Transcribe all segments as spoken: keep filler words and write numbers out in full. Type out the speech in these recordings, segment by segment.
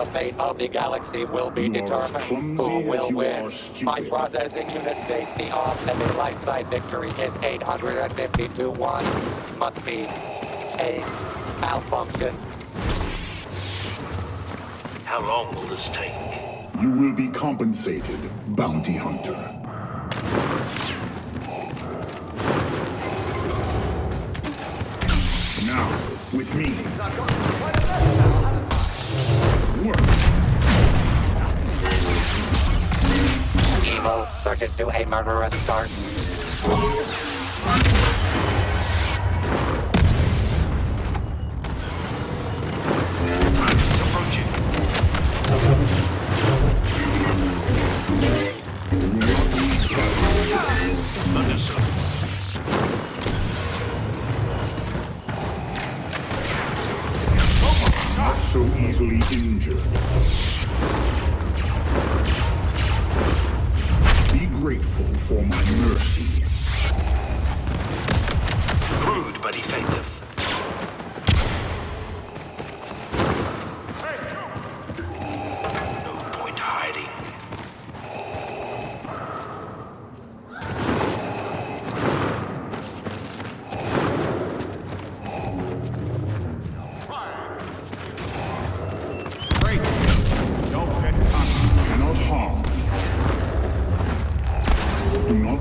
The fate of the galaxy will be determined. Who will win? My processing unit states the off-limit light side victory is eight hundred fifty to one. Must be a malfunction. How long will this take? You will be compensated, bounty hunter. Now, with me. Work. Evil surges to a murderous start. So easily injured. Be grateful for my mercy. Rude but effective. No point hiding.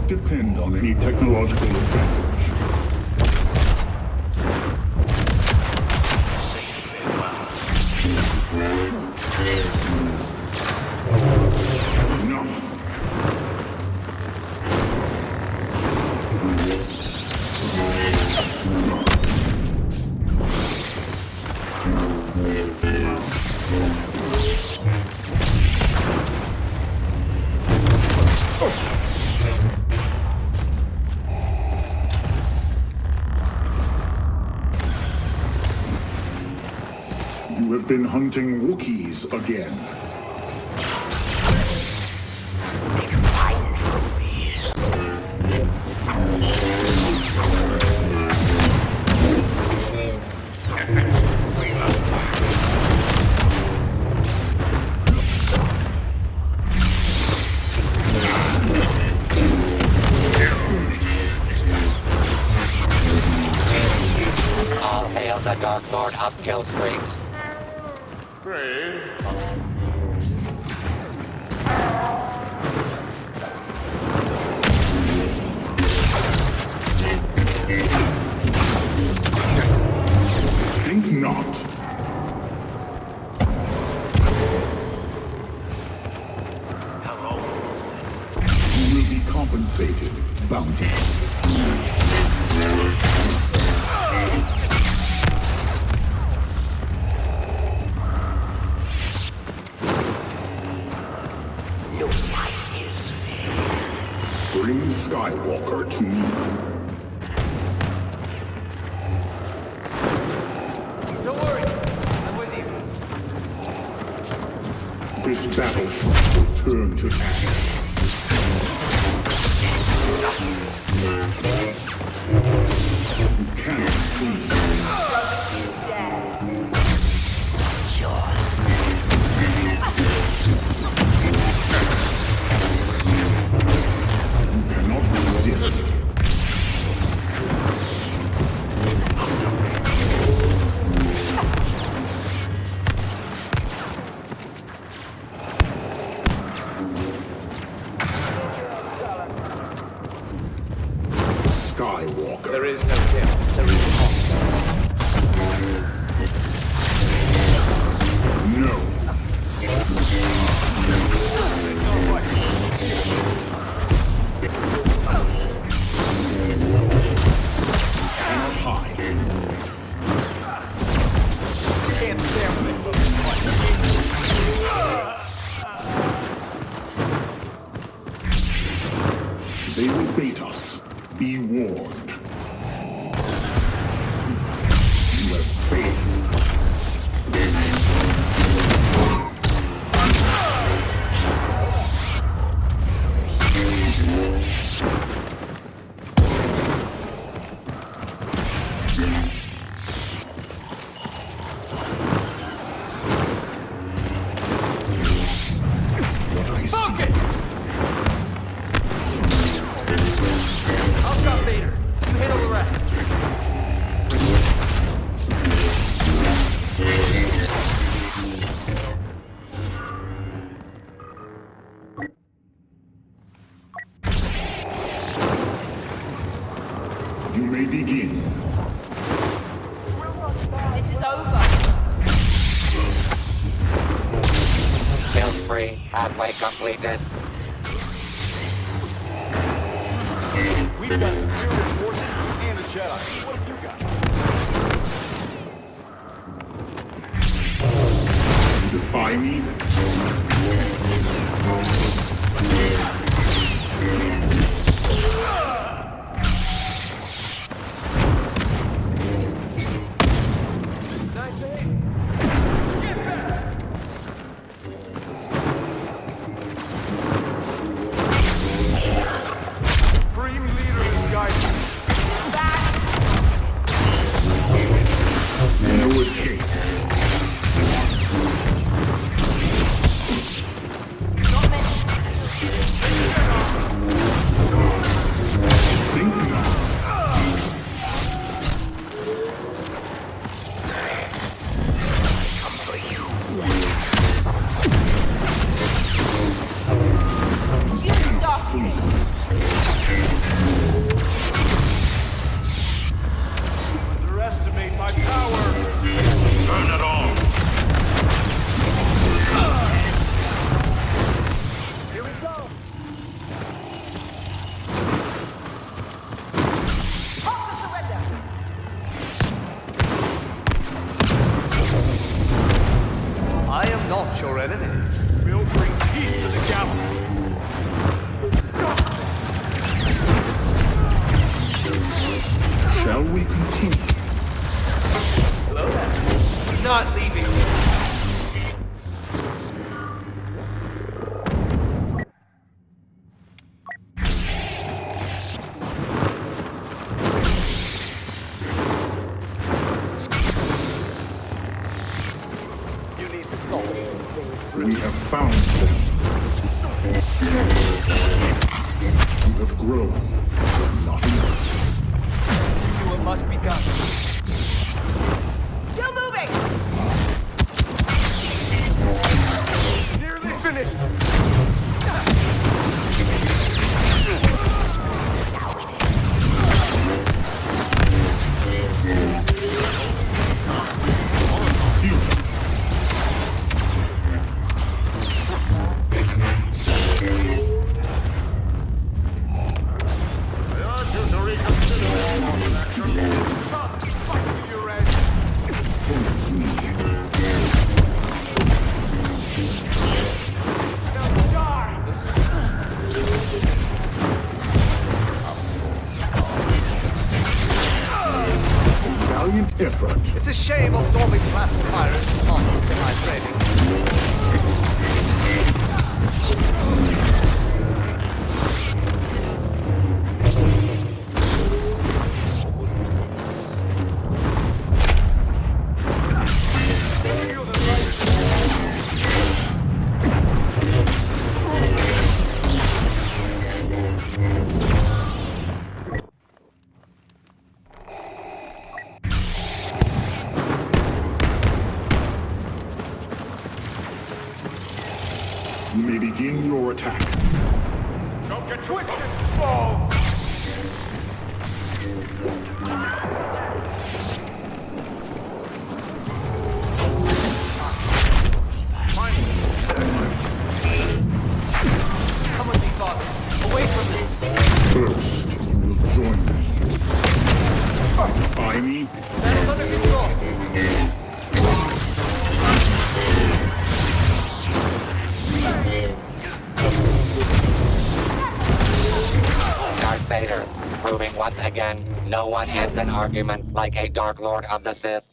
Depend on any technological advantage. Say it well. Enough. Oh. You have been hunting Wookiees again. All hail the Dark Lord of Killstreaks. Brave. Think not. Hello. You will be compensated, bounty. Bring Skywalker to me. Don't worry, I'm with you. This battlefront will turn to ash. You cannot flee. Yours. Skywalker. There is no death, there is hope. No. High. You can't stand when it looks like they will bait us. Be warned. You have failed. may begin. This is over. Kill spree halfway completed. We've got superior forces and a Jedi. What have you got? Defy me? Again, no one ends an argument like a Dark Lord of the Sith.